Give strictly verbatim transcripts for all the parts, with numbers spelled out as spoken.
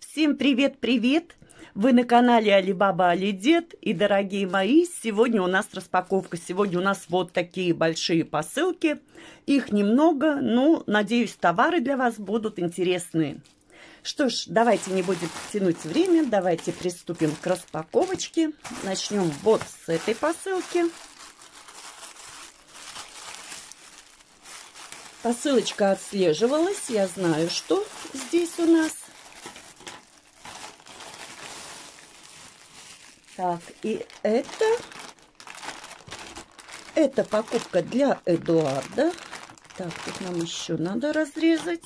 Всем привет-привет! Вы на канале Али Баба-Али Дед. И, дорогие мои, сегодня у нас распаковка. Сегодня у нас вот такие большие посылки. Их немного, но, надеюсь, товары для вас будут интересные. Что ж, давайте не будем тянуть время. Давайте приступим к распаковочке. Начнем вот с этой посылки. Посылочка отслеживалась. Я знаю, что здесь у нас. Так, и это... Это покупка для Эдуарда. Так, тут нам еще надо разрезать.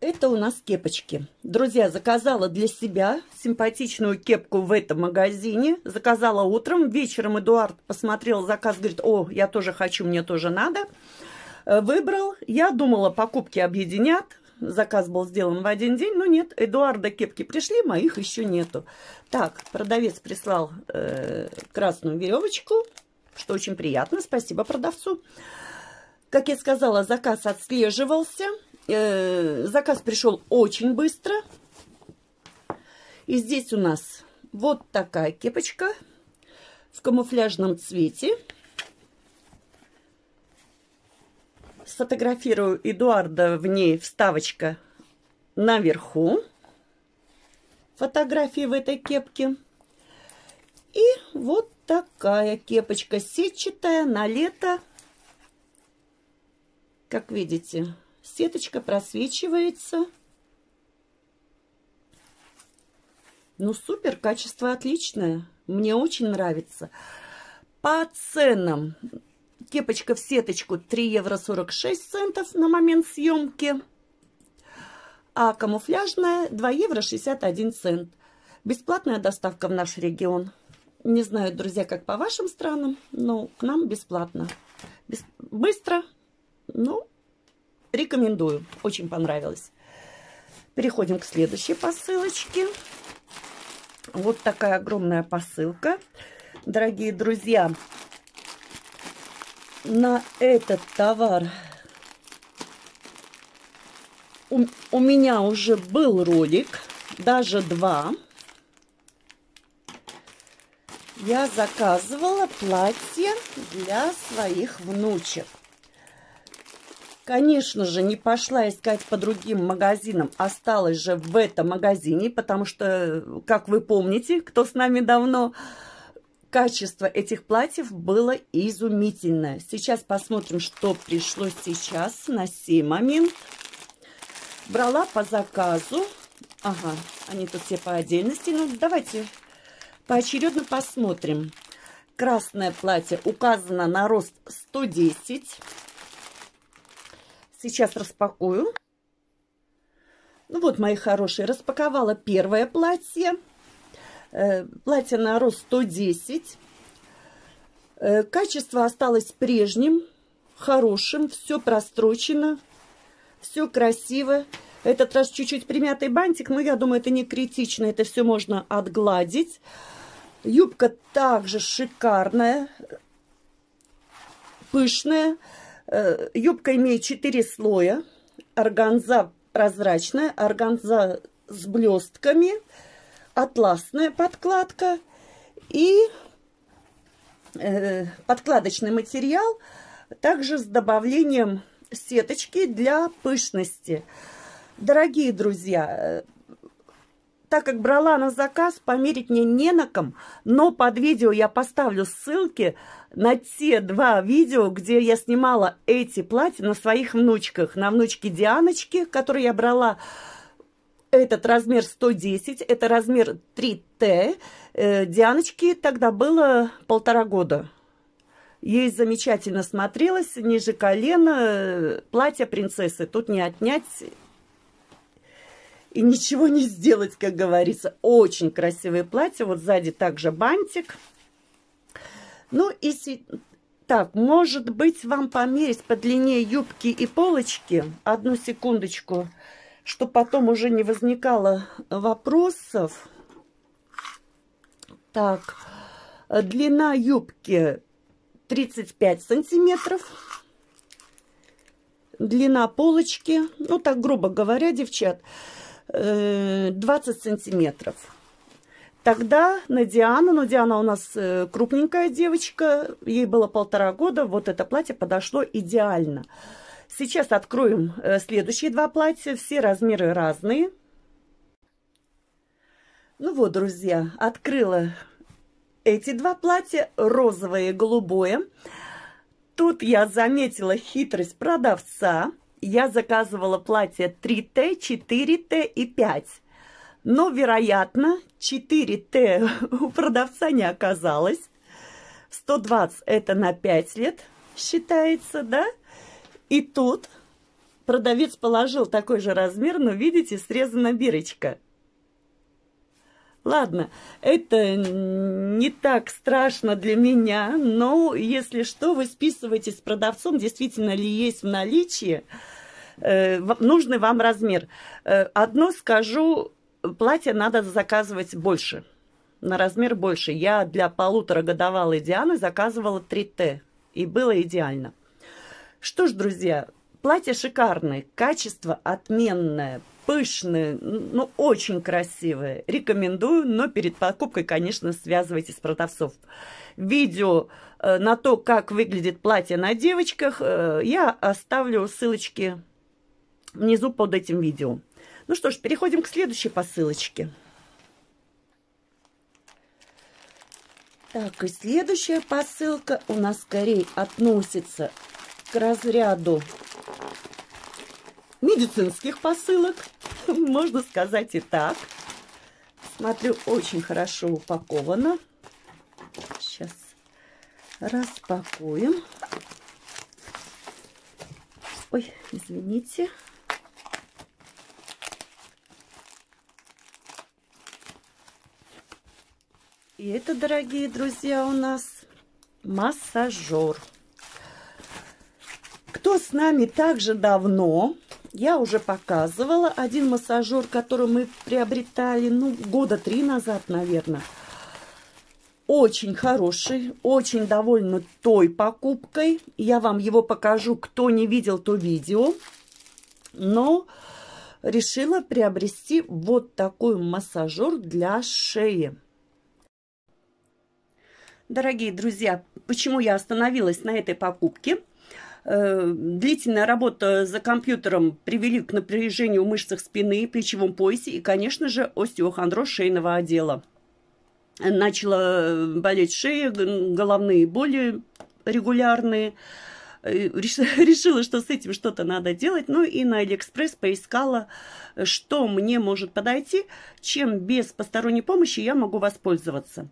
Это у нас кепочки. Друзья, заказала для себя симпатичную кепку в этом магазине. Заказала утром. Вечером Эдуард посмотрел заказ, говорит: о, я тоже хочу, мне тоже надо. Выбрал. Я думала, покупки объединят. Заказ был сделан в один день, но нет, Эдуарда кепки пришли, моих еще нету. Так, продавец прислал э, красную веревочку, что очень приятно, спасибо продавцу. Как я сказала, заказ отслеживался, э, заказ пришел очень быстро. И здесь у нас вот такая кепочка в камуфляжном цвете. Сфотографирую Эдуарда, в ней вставочка наверху. Фотографии в этой кепке. И вот такая кепочка сетчатая на лето. Как видите, сеточка просвечивается. Ну, супер, качество отличное. Мне очень нравится. По ценам... Кепочка в сеточку три евро сорок шесть центов на момент съемки, а камуфляжная два евро шестьдесят один цент. Бесплатная доставка в наш регион. Не знаю, друзья, как по вашим странам, но к нам бесплатно. Бес... Быстро, ну, рекомендую. Очень понравилось. Переходим к следующей посылочке. Вот такая огромная посылка. Дорогие друзья, на этот товар у, у меня уже был ролик, даже два. Я заказывала платье для своих внучек. Конечно же, не пошла искать по другим магазинам, осталась же в этом магазине, потому что, как вы помните, кто с нами давно... Качество этих платьев было изумительное. Сейчас посмотрим, что пришло сейчас на сей момент. Брала по заказу. Ага, они тут все по отдельности. Ну, давайте поочередно посмотрим. Красное платье указано на рост сто десять. Сейчас распакую. Ну вот, мои хорошие, распаковала первое платье. Платье на рост сто десять. Качество осталось прежним, хорошим. Все прострочено, все красиво. Этот раз чуть-чуть примятый бантик, но я думаю, это не критично. Это все можно отгладить. Юбка также шикарная, пышная. Юбка имеет четыре слоя. Органза прозрачная, органза с блестками. Атласная подкладка и э, подкладочный материал, также с добавлением сеточки для пышности. Дорогие друзья, э, так как брала на заказ, померить мне не на ком, но под видео я поставлю ссылки на те два видео, где я снимала эти платья на своих внучках, на внучке Дианочке, которую я брала. Этот размер сто десять, это размер три тэ. Дианочке тогда было полтора года. Ей замечательно смотрелось, ниже колена, платье принцессы. Тут не отнять и ничего не сделать, как говорится. Очень красивое платье. Вот сзади также бантик. Ну и так, может быть, вам померить по длине юбки и полочки. Одну секундочку. Чтобы потом уже не возникало вопросов. Так, длина юбки тридцать пять сантиметров. Длина полочки, ну так грубо говоря, девчат, двадцать сантиметров. Тогда на Диану, но Диана у нас крупненькая девочка, ей было полтора года, вот это платье подошло идеально. Сейчас откроем следующие два платья, все размеры разные. Ну вот, друзья, открыла эти два платья, розовое и голубое. Тут я заметила хитрость продавца. Я заказывала платья три Т, четыре Т и пять. Но, вероятно, четыре Т у продавца не оказалось. сто двадцать это на пять лет считается, да? И тут продавец положил такой же размер, но, видите, срезана бирочка. Ладно, это не так страшно для меня, но если что, вы списываетесь с продавцом, действительно ли есть в наличии э, нужный вам размер. Э, одно скажу, платье надо заказывать больше, на размер больше. Я для полуторагодовалой Дианы заказывала три Т, и было идеально. Что ж, друзья, платье шикарное, качество отменное. Пышные, ну, очень красивые. Рекомендую, но перед покупкой, конечно, связывайтесь с продавцом. Видео э, на то, как выглядит платье на девочках, э, я оставлю ссылочки внизу под этим видео. Ну что ж, переходим к следующей посылочке. Так, и следующая посылка у нас скорее относится к разряду медицинских посылок, можно сказать и так. Смотрю, очень хорошо упаковано. Сейчас распакуем. Ой, извините. И это, дорогие друзья, у нас массажер. Кто с нами так же давно... Я уже показывала один массажер, который мы приобретали, ну, года три назад, наверное. Очень хороший, очень довольна той покупкой. Я вам его покажу, кто не видел то видео. Но решила приобрести вот такой массажер для шеи. Дорогие друзья, почему я остановилась на этой покупке? Длительная работа за компьютером привели к напряжению в мышцах спины, плечевом поясе и, конечно же, остеохондроз шейного отдела. Начала болеть шея, головные боли регулярные. Решила, что с этим что-то надо делать. Ну и на AliExpress поискала, что мне может подойти, чем без посторонней помощи я могу воспользоваться.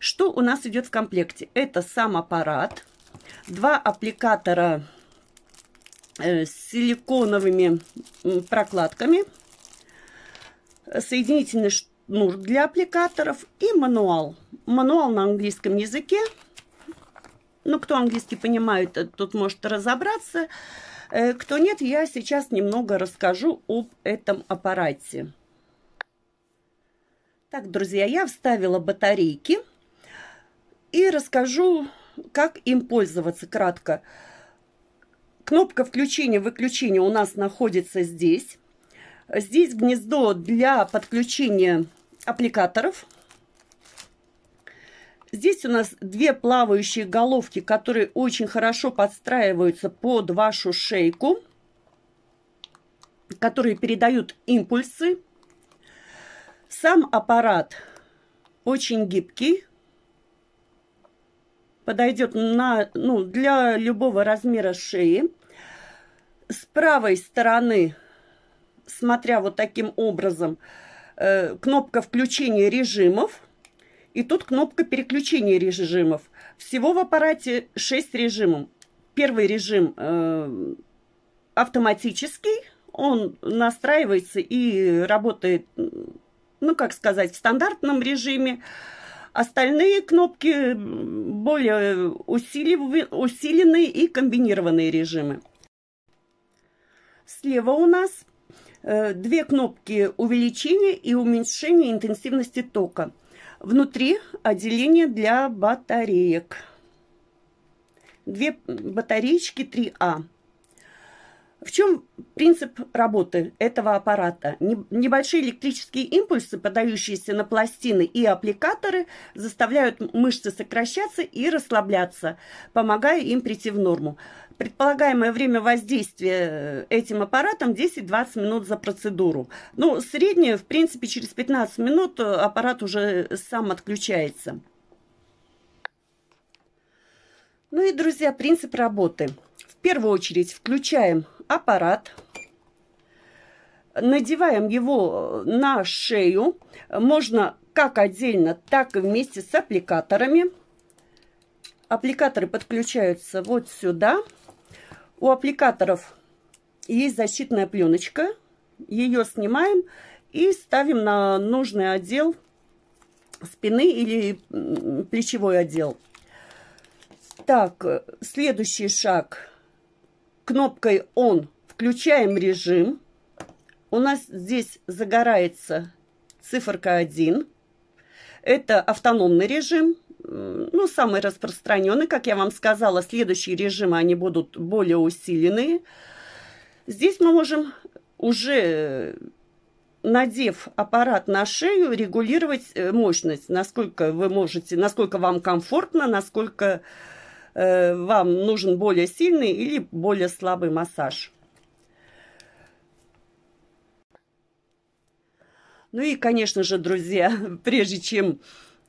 Что у нас идет в комплекте? Это сам аппарат. Два аппликатора с силиконовыми прокладками, соединительный шнур для аппликаторов и мануал. Мануал на английском языке. Ну, кто английский понимает, тут может разобраться. Кто нет, я сейчас немного расскажу об этом аппарате. Так, друзья, я вставила батарейки и расскажу, как им пользоваться кратко. Кнопка включения-выключения у нас находится здесь. Здесь гнездо для подключения аппликаторов. Здесь у нас две плавающие головки, которые очень хорошо подстраиваются под вашу шейку, которые передают импульсы. Сам аппарат очень гибкий. Подойдет на, ну, для любого размера шеи. С правой стороны, смотря вот таким образом, э, кнопка включения режимов. И тут кнопка переключения режимов. Всего в аппарате шесть режимов. Первый режим э, автоматический. Он настраивается и работает, ну, как сказать, в стандартном режиме. Остальные кнопки более усиленные и комбинированные режимы. Слева у нас две кнопки увеличения и уменьшения интенсивности тока. Внутри отделение для батареек. Две батареечки три А. В чем принцип работы этого аппарата? Небольшие электрические импульсы, подающиеся на пластины и аппликаторы, заставляют мышцы сокращаться и расслабляться, помогая им прийти в норму. Предполагаемое время воздействия этим аппаратом десять-двадцать минут за процедуру. Ну, среднее, в принципе, через пятнадцать минут аппарат уже сам отключается. Ну и, друзья, принцип работы. В первую очередь включаем аппарат, надеваем его на шею, можно как отдельно, так и вместе с аппликаторами. Аппликаторы подключаются вот сюда. У аппликаторов есть защитная пленочка, ее снимаем и ставим на нужный отдел спины или плечевой отдел. Так, следующий шаг. Кнопкой «Он» включаем режим. У нас здесь загорается циферка один. Это автономный режим, ну, самый распространенный. Как я вам сказала, следующие режимы, они будут более усиленные. Здесь мы можем, уже надев аппарат на шею, регулировать мощность, насколько вы можете, насколько вам комфортно, насколько вам нужен более сильный или более слабый массаж. Ну и, конечно же, друзья, прежде чем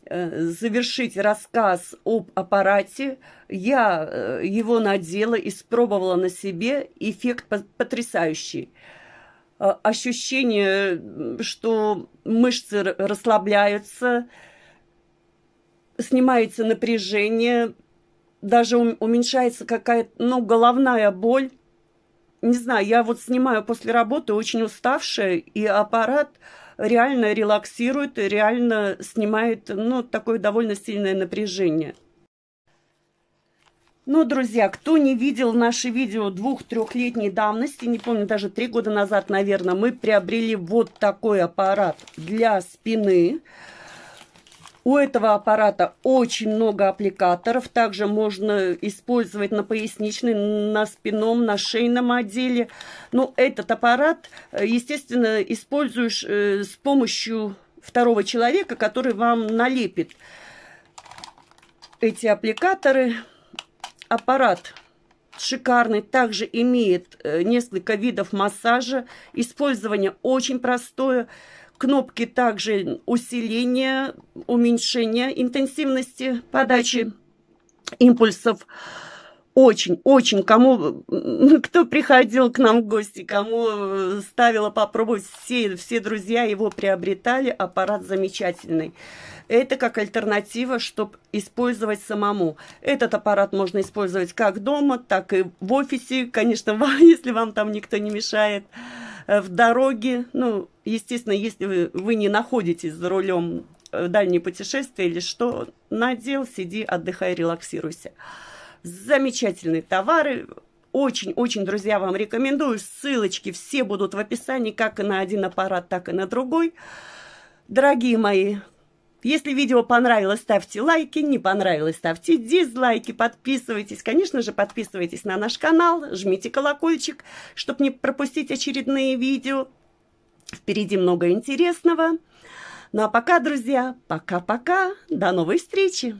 завершить рассказ об аппарате, я его надела и испробовала на себе. Эффект потрясающий. Ощущение, что мышцы расслабляются, снимается напряжение, даже уменьшается какая-то, ну, головная боль. Не знаю, я вот снимаю после работы очень уставшая, и аппарат реально релаксирует, реально снимает, ну, такое довольно сильное напряжение. Ну, друзья, кто не видел наши видео двух-трехлетней давности, не помню, даже три года назад, наверное, мы приобрели вот такой аппарат для спины. У этого аппарата очень много аппликаторов. Также можно использовать на поясничной, на спинном, на шейном отделе. Но этот аппарат, естественно, используешь с помощью второго человека, который вам налепит эти аппликаторы. Аппарат шикарный. Также имеет несколько видов массажа. Использование очень простое. Кнопки также усиления, уменьшения интенсивности подачи импульсов. Очень, очень, кому, кто приходил к нам в гости, кому ставила попробовать, все, все друзья его приобретали. Аппарат замечательный. Это как альтернатива, чтобы использовать самому. Этот аппарат можно использовать как дома, так и в офисе, конечно, если вам там никто не мешает. В дороге, ну, естественно, если вы, вы не находитесь за рулем дальние путешествия или что, надел, сиди, отдыхай, релаксируйся. Замечательные товары. Очень-очень, друзья, вам рекомендую. Ссылочки все будут в описании, как и на один аппарат, так и на другой. Дорогие мои, если видео понравилось, ставьте лайки, не понравилось, ставьте дизлайки, подписывайтесь. Конечно же, подписывайтесь на наш канал, жмите колокольчик, чтобы не пропустить очередные видео. Впереди много интересного. Ну а пока, друзья, пока-пока, до новой встречи!